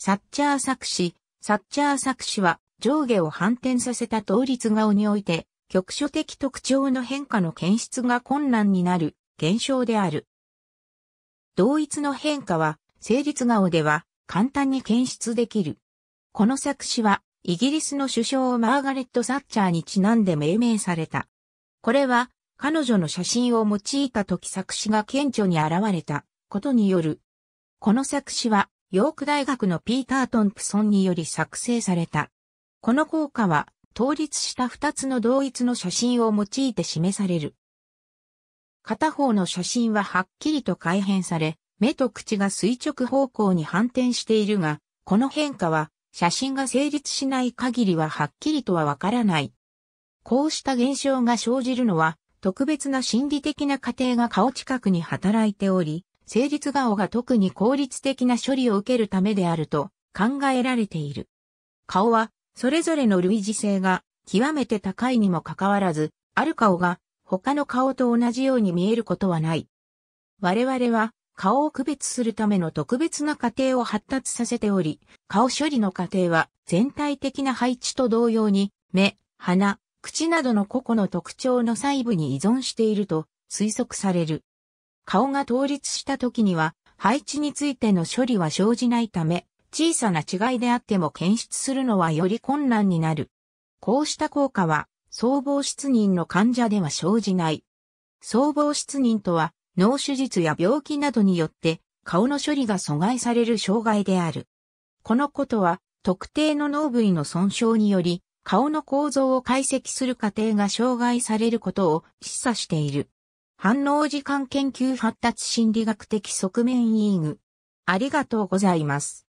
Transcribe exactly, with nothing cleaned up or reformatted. サッチャー錯視。サッチャー錯視は上下を反転させた倒立顔において局所的特徴の変化の検出が困難になる現象である。同一の変化は成立顔では簡単に検出できる。この錯視はイギリスの首相マーガレット・サッチャーにちなんで命名された。これは彼女の写真を用いた時錯視が顕著に現れたことによる。この錯視はヨーク大学のピーター・トンプソンにより作成された。この効果は倒立した二つの同一の写真を用いて示される。片方の写真ははっきりと改変され、目と口が垂直方向に反転しているが、この変化は写真が成立しない限りははっきりとはわからない。こうした現象が生じるのは特別な心理的な過程が顔近くに働いており、成立顔が特に効率的な処理を受けるためであると考えられている。顔はそれぞれの類似性が極めて高いにもかかわらず、ある顔が他の顔と同じように見えることはない。我々は顔を区別するための特別な過程を発達させており、顔処理の過程は全体的な配置と同様に目、鼻、口などの個々の特徴の細部に依存していると推測される。顔が倒立した時には、配置についての処理は生じないため、小さな違いであっても検出するのはより困難になる。こうした効果は、僧帽失認の患者では生じない。僧帽失認とは、脳手術や病気などによって、顔の処理が阻害される障害である。このことは、特定の脳部位の損傷により、顔の構造を解析する過程が障害されることを示唆している。反応時間研究発達心理学的側面委員。ありがとうございます。